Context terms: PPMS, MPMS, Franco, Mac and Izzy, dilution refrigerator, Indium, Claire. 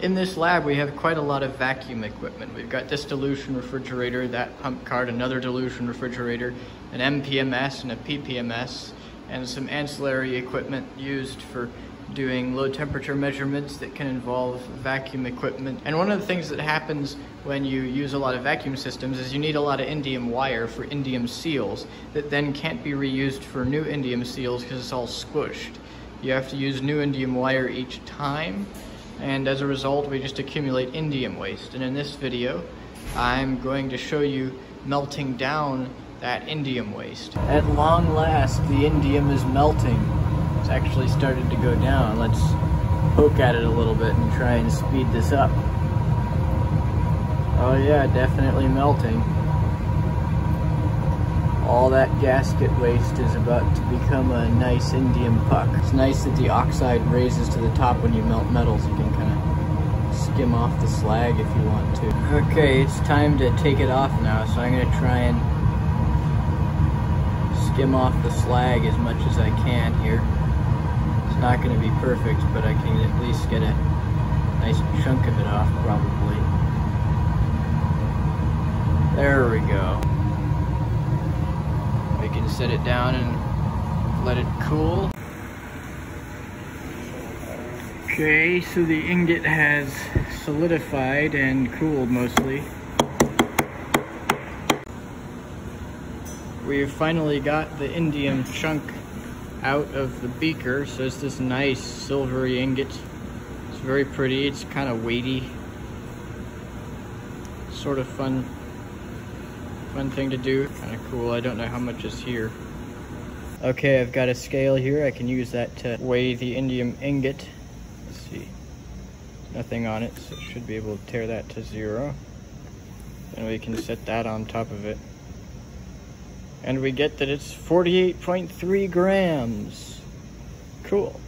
In this lab, we have quite a lot of vacuum equipment. We've got this dilution refrigerator, that pump cart, another dilution refrigerator, an MPMS and a PPMS, and some ancillary equipment used for doing low temperature measurements that can involve vacuum equipment. And one of the things that happens when you use a lot of vacuum systems is you need a lot of indium wire for indium seals that then can't be reused for new indium seals because it's all squished. You have to use new indium wire each time, and as a result we just accumulate indium waste. And in this video I'm going to show you melting down that indium waste. At long last the indium is melting. It's actually started to go down. Let's poke at it a little bit and try and speed this up. Oh yeah, definitely melting. All that gasket waste is about to become a nice indium puck. It's nice that the oxide raises to the top when you melt metals. You can kind of skim off the slag if you want to. Okay, it's time to take it off now, so I'm going to try and skim off the slag as much as I can here. It's not going to be perfect, but I can at least get a nice chunk of it off, probably. There we go. We can set it down and let it cool. Okay, so the ingot has solidified and cooled mostly. We've finally got the indium chunk out of the beaker, so it's this nice silvery ingot. It's very pretty, it's kind of weighty. Sort of fun thing to do, kind of cool. I don't know how much is here. Okay, I've got a scale here. I can use that to weigh the indium ingot. Let's see, nothing on it, so it should be able to tear that to zero. And we can set that on top of it. And we get that it's 48.3 grams. Cool.